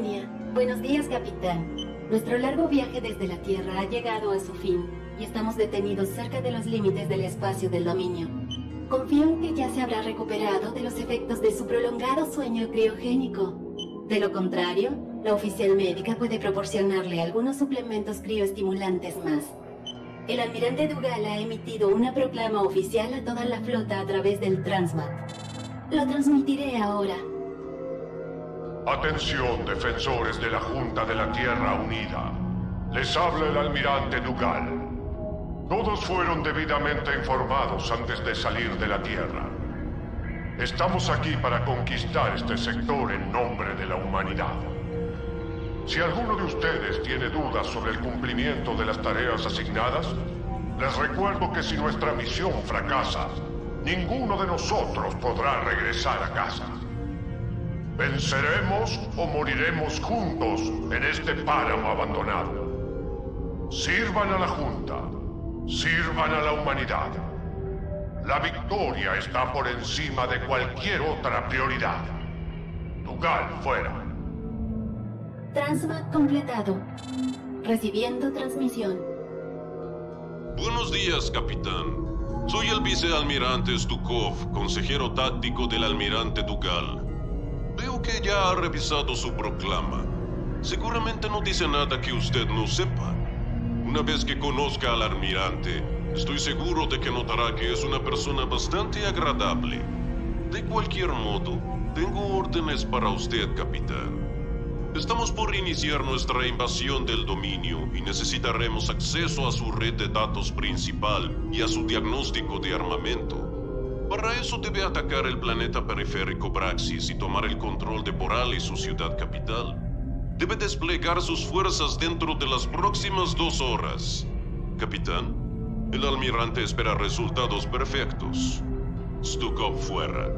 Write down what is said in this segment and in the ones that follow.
Línea. Buenos días, capitán. Nuestro largo viaje desde la Tierra ha llegado a su fin y estamos detenidos cerca de los límites del espacio del dominio. Confío en que ya se habrá recuperado de los efectos de su prolongado sueño criogénico. De lo contrario, la oficial médica puede proporcionarle algunos suplementos crioestimulantes más. El almirante Dugalle ha emitido una proclama oficial a toda la flota a través del Transmat. Lo transmitiré ahora. Atención, defensores de la Junta de la Tierra Unida. Les habla el almirante Dugalle. Todos fueron debidamente informados antes de salir de la Tierra. Estamos aquí para conquistar este sector en nombre de la humanidad. Si alguno de ustedes tiene dudas sobre el cumplimiento de las tareas asignadas, les recuerdo que si nuestra misión fracasa, ninguno de nosotros podrá regresar a casa. Venceremos o moriremos juntos en este páramo abandonado. Sirvan a la Junta, sirvan a la humanidad. La victoria está por encima de cualquier otra prioridad. Dugalle fuera. Transmat completado. Recibiendo transmisión. Buenos días, capitán. Soy el vicealmirante Stukov, consejero táctico del almirante Dugalle. Veo que ya ha revisado su proclama. Seguramente no dice nada que usted no sepa. Una vez que conozca al almirante, estoy seguro de que notará que es una persona bastante agradable. De cualquier modo, tengo órdenes para usted, capitán. Estamos por iniciar nuestra invasión del dominio y necesitaremos acceso a su red de datos principal y a su diagnóstico de armamento. Para eso debe atacar el planeta periférico Braxis y tomar el control de Boral y su ciudad capital. Debe desplegar sus fuerzas dentro de las próximas 2 horas. Capitán, el almirante espera resultados perfectos. Stukov fuera.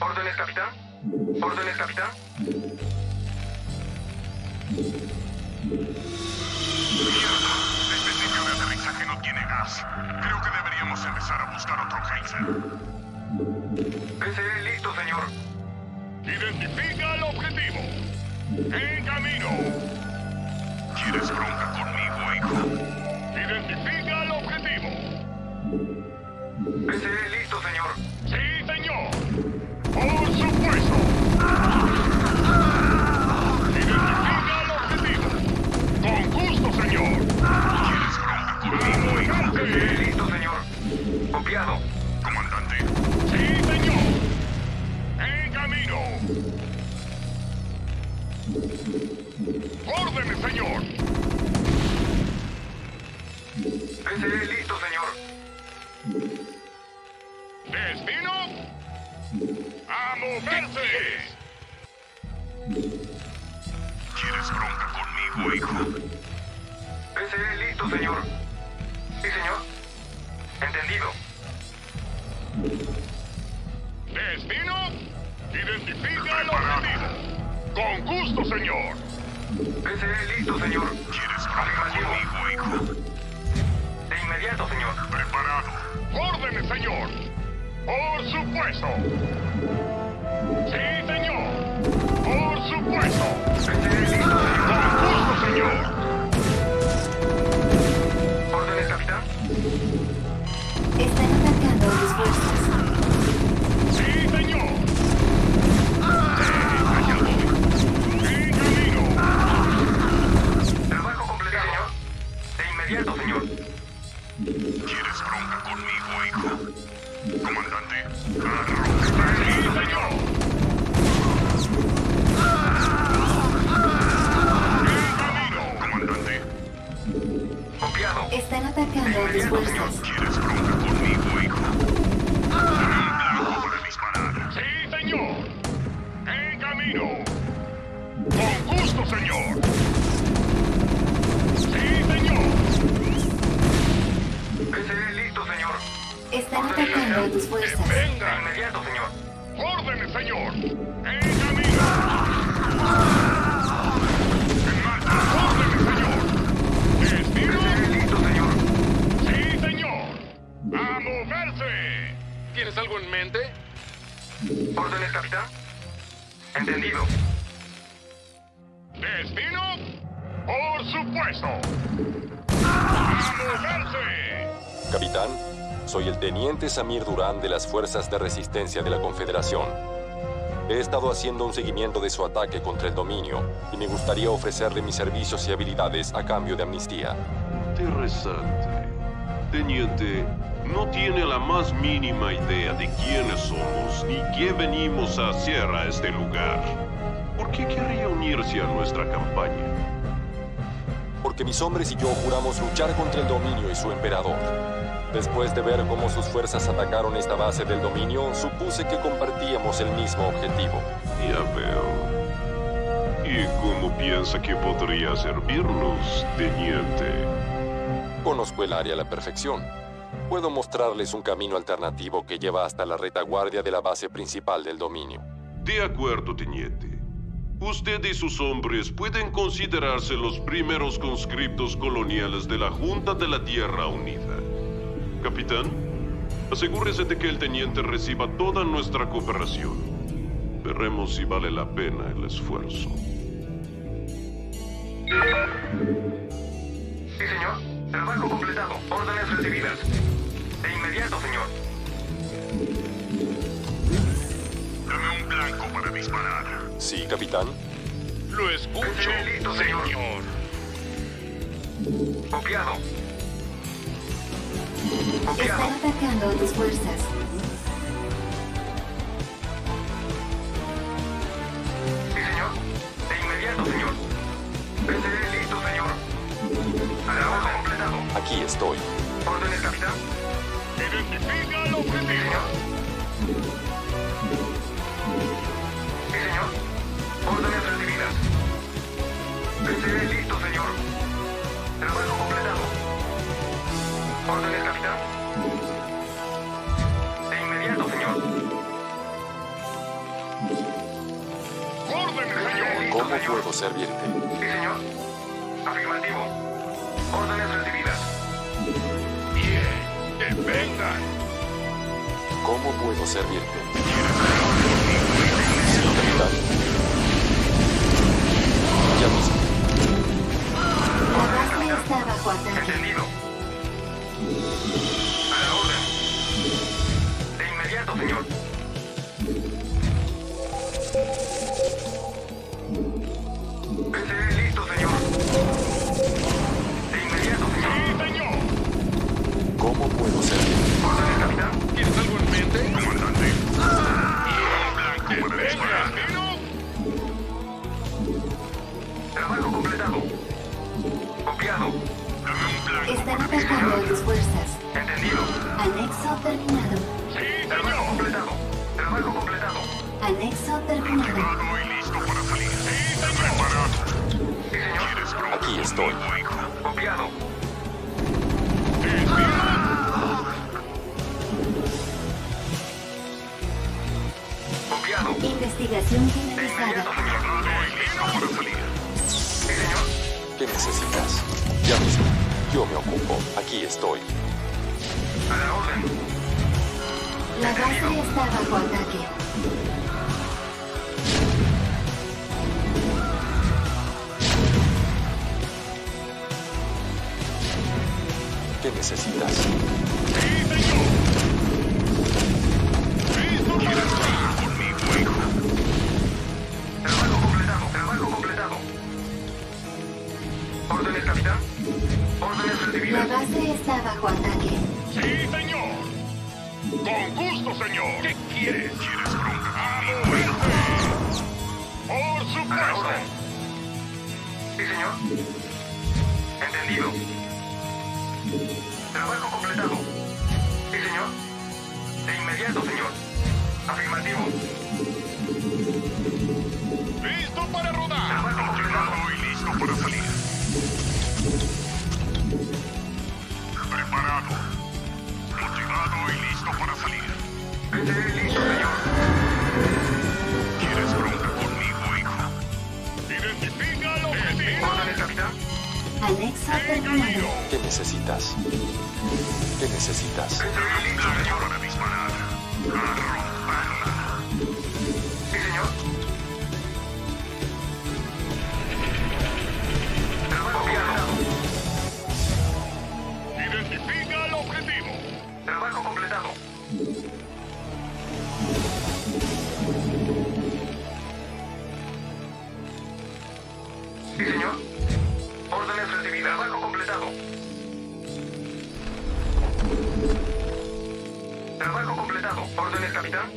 ¿Órdenes, capitán? ¿Órdenes, capitán? ¡Mierda! Que no tiene gas. Creo que deberíamos empezar a buscar otro geyser. Ese es listo, señor. Identifica el objetivo. En camino. ¿Quieres bronca conmigo, hijo? Identifica el objetivo. Ese es listo, señor. Sí, señor. Por supuesto. Identifica el objetivo. Con gusto, señor. Listo, señor. Copiado. Comandante. Sí, señor. En camino. Órdenes, señor. Ese es listo, señor. Destino. ¡A moverse! ¿Quieres bronca conmigo, hijo? Ese es listo, señor. Sí, señor. Entendido. Destino. Identifica el objetivo. Con gusto, señor. Ese es listo, señor. ¿Quieres hablar conmigo, hijo? De inmediato, señor. Preparado. Órdenes, señor. Por supuesto. Sí, señor. Por supuesto. Ese es listo, señor. Con gusto, señor. Están atacando a los fuerzas. ¡Sí, señor! ¡En camino! Trabajo completado. De inmediato, señor. ¿Quieres bronca conmigo, hijo? Comandante, ¡sí, señor! Están atacando a los vuestros. ¿Quieres bronca conmigo, hijo? ¡Blanco para disparar! ¡Sí, señor! ¡En camino! ¡Con gusto, señor! ¡Sí, señor! Ese es listo, señor. Están atacando a tus fuerzas. ¡Venga! ¡Inmediato, señor! ¡Órdenes, señor! ¡En camino! ¿Tienes algo en mente? ¿Órdenes, capitán? Entendido. ¿Destino? ¡Por supuesto! ¡A moverse! Capitán, soy el teniente Samir Durán de las Fuerzas de Resistencia de la Confederación. He estado haciendo un seguimiento de su ataque contra el dominio y me gustaría ofrecerle mis servicios y habilidades a cambio de amnistía. Interesante. Teniente, no tiene la más mínima idea de quiénes somos ni qué venimos a hacer a este lugar. ¿Por qué querría unirse a nuestra campaña? Porque mis hombres y yo juramos luchar contra el dominio y su emperador. Después de ver cómo sus fuerzas atacaron esta base del dominio, supuse que compartíamos el mismo objetivo. Ya veo. ¿Y cómo piensa que podría servirnos, teniente? Conozco el área a la perfección. Puedo mostrarles un camino alternativo que lleva hasta la retaguardia de la base principal del dominio. De acuerdo, teniente. Usted y sus hombres pueden considerarse los primeros conscriptos coloniales de la Junta de la Tierra Unida. Capitán, asegúrese de que el teniente reciba toda nuestra cooperación. Veremos si vale la pena el esfuerzo. Sí, señor. Trabajo completado. Órdenes recibidas. De inmediato, señor. Dame un blanco para disparar. Sí, capitán. Lo escucho, listo, señor. Copiado. Copiado. Están atacando tus fuerzas. Sí, señor. De inmediato, señor. Estaré listo, señor. A la orden. Aquí estoy. Órdenes, capitán. Identifica el objetivo. Sí, señor. Órdenes recibidas. Estaré listo, señor. Trabajo completado. Órdenes, capitán. De inmediato, señor. Órdenes, señor. ¿Cómo puedo servirte? Sí, señor. Afirmativo. Órdenes recibidas. Bien, que vengan. ¿Cómo puedo servirte? Sí, capitán. Ya mismo. La base está bajo ataque. Entendido. A la orden. De inmediato, señor. Estaré listo, señor. ¿Cómo puedo servir? Órdenes, capitán. ¿Tienes algo en mente? Comandante. ¡Y un blanco! ¡Venga! Trabajo completado. Copiado. Dame un blanco. Están atacando tus fuerzas. Entendido. Anexo terminado. Sí, trabajo completado. Trabajo completado. Anexo terminado. Activado y listo para salir. Sí, señor. Sí, señor. ¿Quieres probar? Aquí estoy. Copiado. Investigación finalizada. ¿Qué necesitas? Ya mismo. Yo me ocupo. Aquí estoy. A la orden. La base está bajo ataque. ¿Qué necesitas? ¡Sí, señor! ¡Listo para ti! Trabajo completado, trabajo completado. Órdenes, capitán. Órdenes recibidas. La base está bajo ataque. Sí, señor. Con gusto, señor. ¿Qué quieres? ¿Quieres bronca? ¡A moverse! ¡Por supuesto! Sí, señor. Entendido. Trabajo completado. Sí, señor. De inmediato, señor. Afirmativo. ¡Listo para rodar! ¡Trabajo llegado y listo para salir! ¡Preparado! ¡Llegado y listo para salir! ¡Estaré listo, señor! ¿Quieres bronca conmigo, hijo? ¡Identifica el objetivo! ¡Órdenes, capitán! ¡Anexo terminado! ¿Qué necesitas? ¿Qué necesitas? ¡Estaré listo, señor! ¡Para disparar! ¡Arroparla! lista?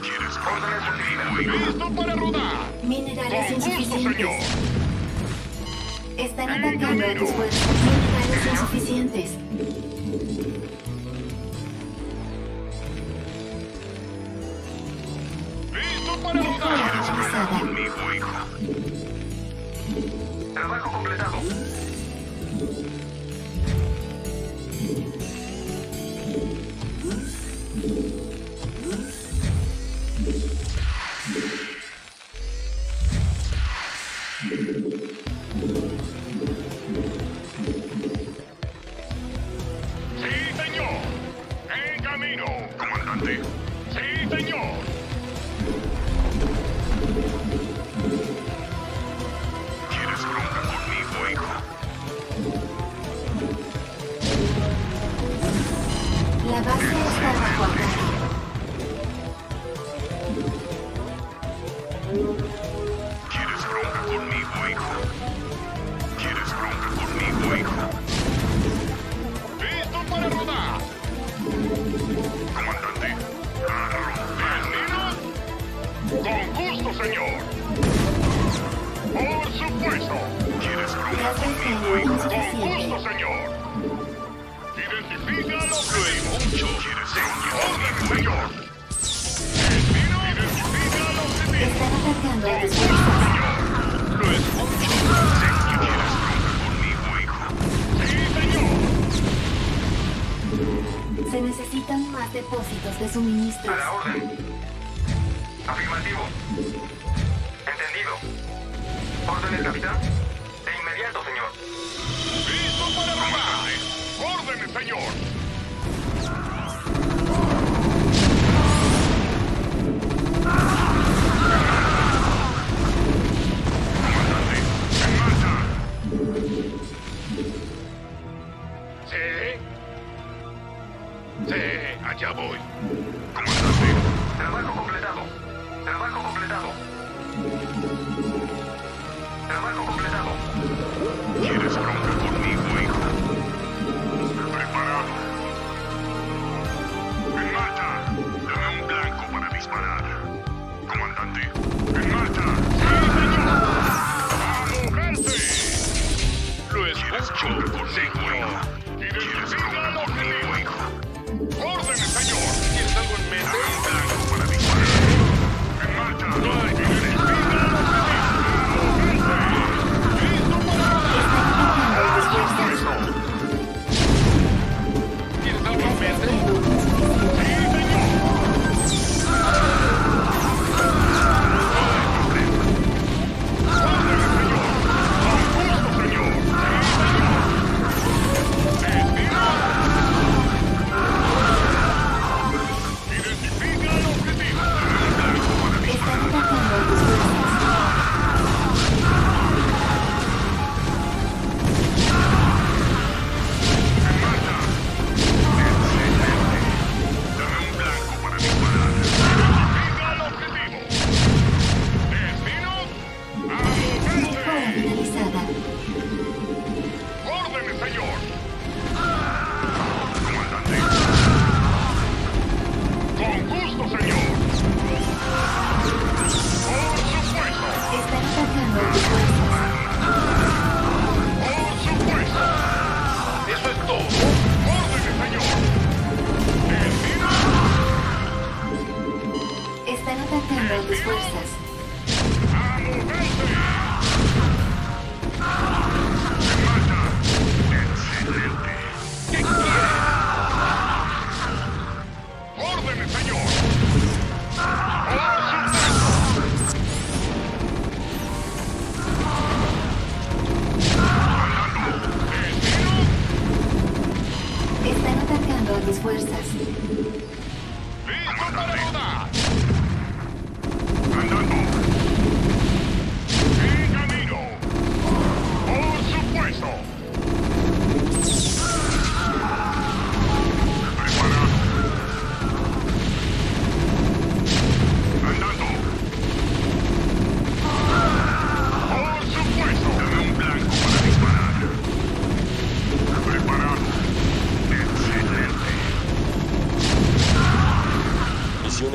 ¿Quieres órdenes? ¡Listo para rodar! Minerales insuficientes. Están atacando a tus puestos. Minerales insuficientes. ¡Listo para rodar! Trabajo completado. ¡Andando!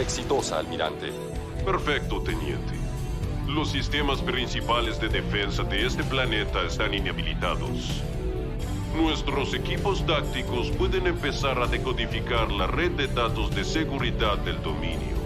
exitosa, almirante. Perfecto, teniente. Los sistemas principales de defensa de este planeta están inhabilitados. Nuestros equipos tácticos pueden empezar a decodificar la red de datos de seguridad del dominio.